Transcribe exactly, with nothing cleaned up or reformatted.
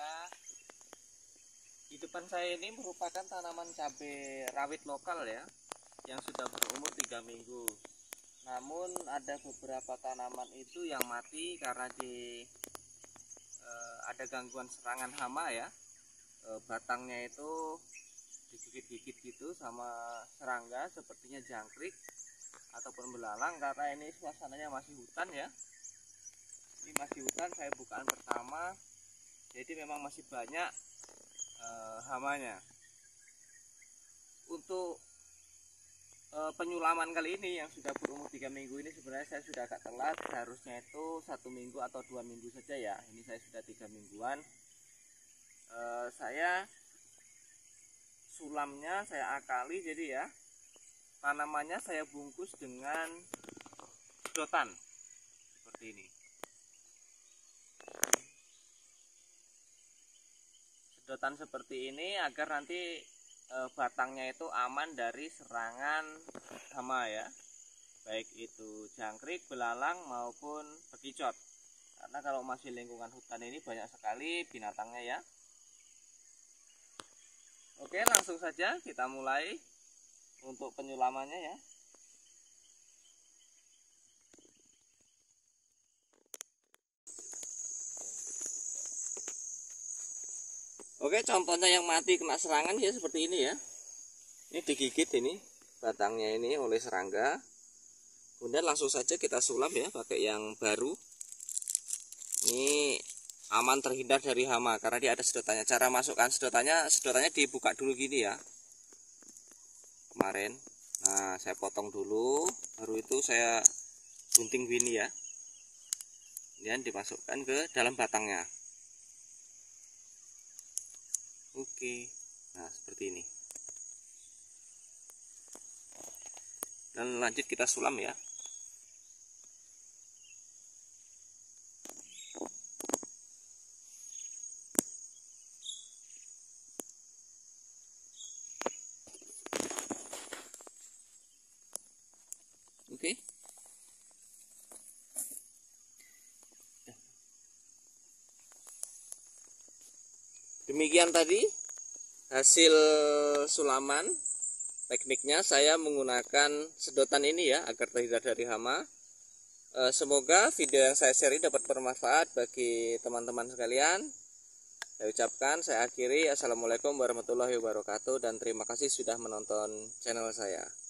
Ya, di depan saya ini merupakan tanaman cabai rawit lokal ya, yang sudah berumur tiga minggu. Namun ada beberapa tanaman itu yang mati karena di e, ada gangguan serangan hama ya. E, batangnya itu digigit-gigit gitu sama serangga sepertinya jangkrik ataupun belalang, karena ini suasananya masih hutan ya. Ini masih hutan, saya bukaan pertama. Jadi memang masih banyak e, hamanya. Untuk e, penyulaman kali ini yang sudah berumur tiga minggu ini sebenarnya saya sudah agak telat. Harusnya itu satu minggu atau dua minggu saja ya. Ini saya sudah tiga mingguan. E, saya sulamnya saya akali, jadi ya tanamannya saya bungkus dengan sedotan seperti ini. Sedotan seperti ini agar nanti e, batangnya itu aman dari serangan hama ya, baik itu jangkrik, belalang maupun bekicot, karena kalau masih lingkungan hutan ini banyak sekali binatangnya ya. Oke, langsung saja kita mulai untuk penyulamannya ya. Oke, contohnya yang mati kena serangan ya seperti ini ya. Ini digigit ini batangnya ini oleh serangga. Kemudian langsung saja kita sulam ya pakai yang baru. Ini aman terhindar dari hama karena dia ada sedotannya. Cara masukkan sedotannya, sedotannya dibuka dulu gini ya. Kemarin, nah saya potong dulu, baru itu saya gunting gini ya. Kemudian dimasukkan ke dalam batangnya. Oke, nah seperti ini. Dan lanjut kita sulam ya. Oke. Demikian tadi hasil sulaman. Tekniknya saya menggunakan sedotan ini ya agar terhindar dari hama. E, semoga video yang saya share ini dapat bermanfaat bagi teman-teman sekalian. Saya ucapkan, saya akhiri, Assalamualaikum warahmatullahi wabarakatuh, dan terima kasih sudah menonton channel saya.